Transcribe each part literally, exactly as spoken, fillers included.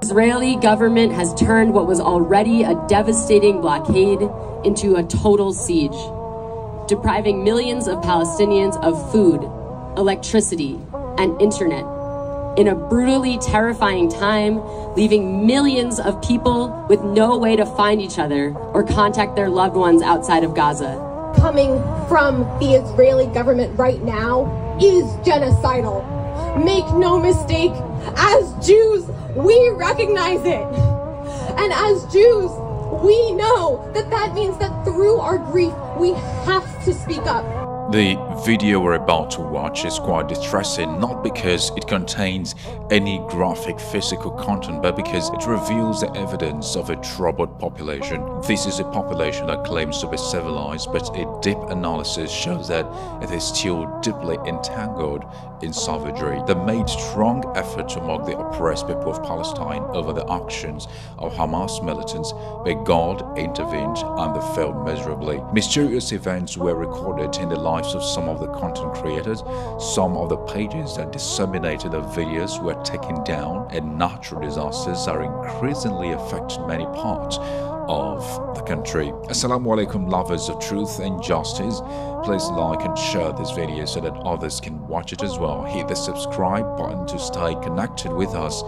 The Israeli government has turned what was already a devastating blockade into a total siege, depriving millions of Palestinians of food, electricity, and internet in a brutally terrifying time, leaving millions of people with no way to find each other or contact their loved ones outside of Gaza. Coming from the Israeli government right now is genocidal. Make no mistake, as Jews, we recognize it. And as Jews, we know that that means that through our grief, we have to speak up. The video we're about to watch is quite distressing, not because it contains any graphic physical content, but because it reveals the evidence of a troubled population. This is a population that claims to be civilized, but a deep analysis shows that it is still deeply entangled in savagery. They made strong effort to mock the oppressed people of Palestine over the actions of Hamas militants, but God intervened and they failed miserably. Mysterious events were recorded in the life of some of the content creators. Some of the pages that disseminated the videos were taken down, and natural disasters are increasingly affecting many parts of the country. Assalamu alaikum, lovers of truth and justice. Please like and share this video so that others can watch it as well. Hit the subscribe button to stay connected with us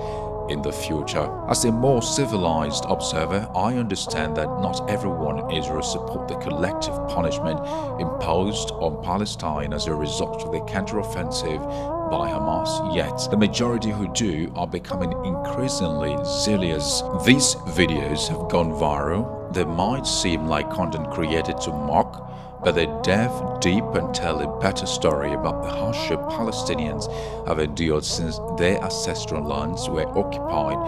in the future. As a more civilized observer, I understand that not everyone in Israel supports the collective punishment imposed on Palestine as a result of the counteroffensive by Hamas, yet the majority who do are becoming increasingly zealous. These videos have gone viral. They might seem like content created to mock, but they delve deep and tell a better story about the hardship Palestinians have endured since their ancestral lands were occupied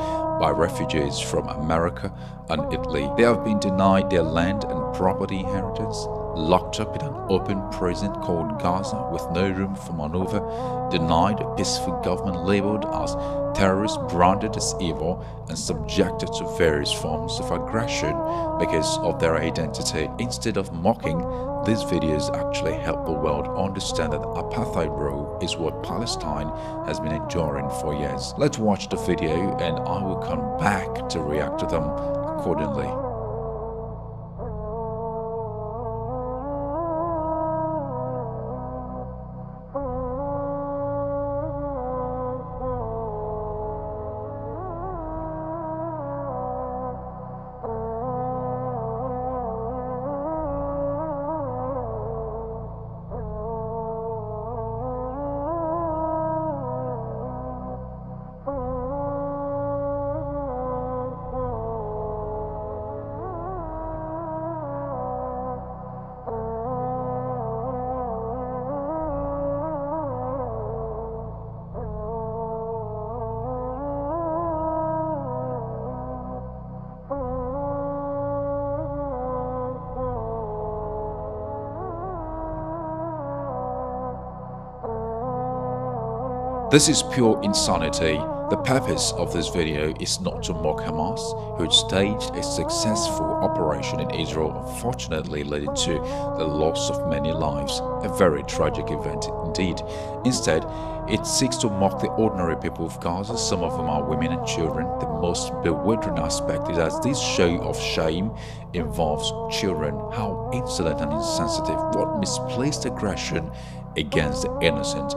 by refugees from America and Italy. They have been denied their land and property inheritance, locked up in an open prison called Gaza with no room for maneuver, denied a peaceful government labeled as terrorists, branded as evil, and subjected to various forms of aggression because of their identity. Instead of mocking, these videos actually help the world understand that apartheid rule is what Palestine has been enduring for years. Let's watch the video and I will come back to react to them accordingly. This is pure insanity. The purpose of this video is not to mock Hamas, who staged a successful operation in Israel, unfortunately leading to the loss of many lives, a very tragic event indeed. Instead, it seeks to mock the ordinary people of Gaza. Some of them are women and children. The most bewildering aspect is that this show of shame involves children. How insolent and insensitive! What misplaced aggression against the innocent!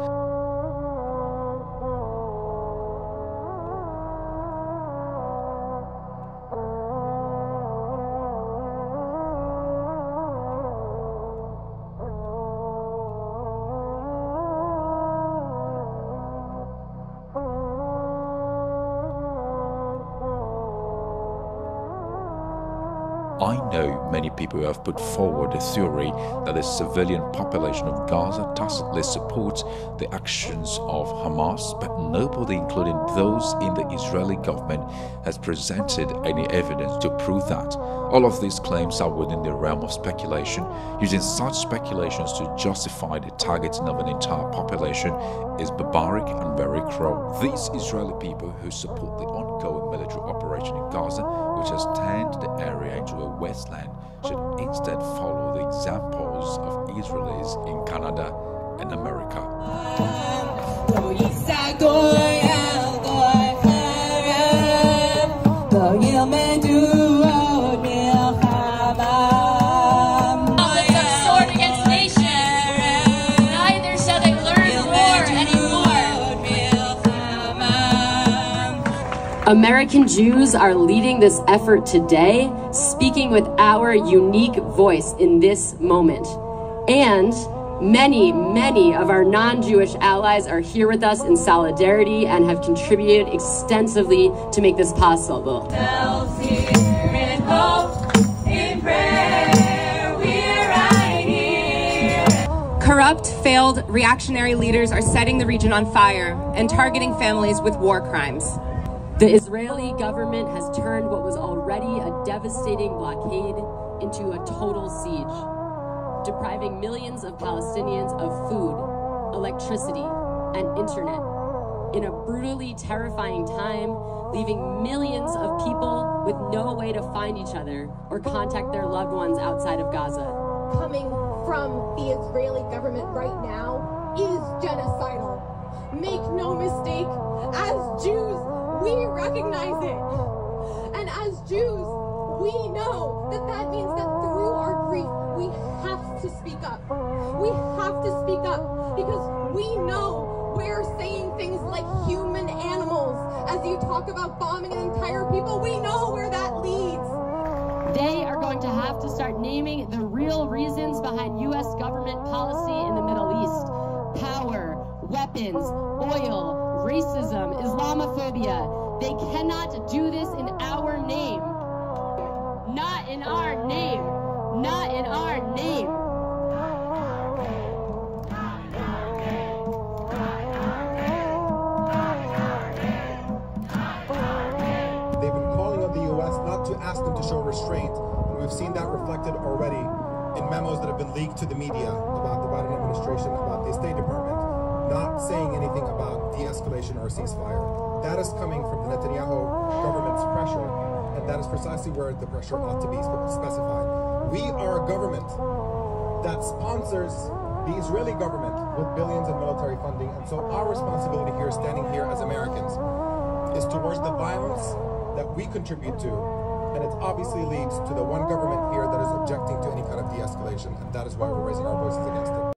I know many people have put forward a theory that the civilian population of Gaza tacitly supports the actions of Hamas, but nobody, including those in the Israeli government, has presented any evidence to prove that. All of these claims are within the realm of speculation. Using such speculations to justify the targeting of an entire population is barbaric and very cruel. These Israeli people who support the ongoing military operation in Gaza, which has turned the area into a wasteland, should instead follow the examples of Israelis in Canada and America. American Jews are leading this effort today, speaking with our unique voice in this moment. And many, many of our non-Jewish allies are here with us in solidarity and have contributed extensively to make this possible. Corrupt, failed, reactionary leaders are setting the region on fire and targeting families with war crimes. The Israeli government has turned what was already a devastating blockade into a total siege, depriving millions of Palestinians of food, electricity, and internet in a brutally terrifying time, leaving millions of people with no way to find each other or contact their loved ones outside of Gaza. Coming from the Israeli government right now is genocidal. Make no mistake, as Jews, we recognize it, and as Jews, we know that that means that through our grief, we have to speak up. We have to speak up because we know we're saying things like human animals. As you talk about bombing an entire people, we know where that leads. They are going to have to start naming the real reasons behind U S government policy in the Middle East. Power, weapons, oil, racism, Islamophobia. They cannot do this in our name. Not in our name. Not in our name. They've been calling on the U S not to ask them to show restraint, and we've seen that reflected already in memos that have been leaked to the media about the Biden administration, about the State Department not saying anything about de-escalation or ceasefire. That is coming from the Netanyahu government's pressure, and that is precisely where the pressure ought to be specified. We are a government that sponsors the Israeli government with billions in military funding, and so our responsibility here, standing here as Americans, is towards the violence that we contribute to, and it obviously leads to the one government here that is objecting to any kind of de-escalation, and that is why we're raising our voices against it.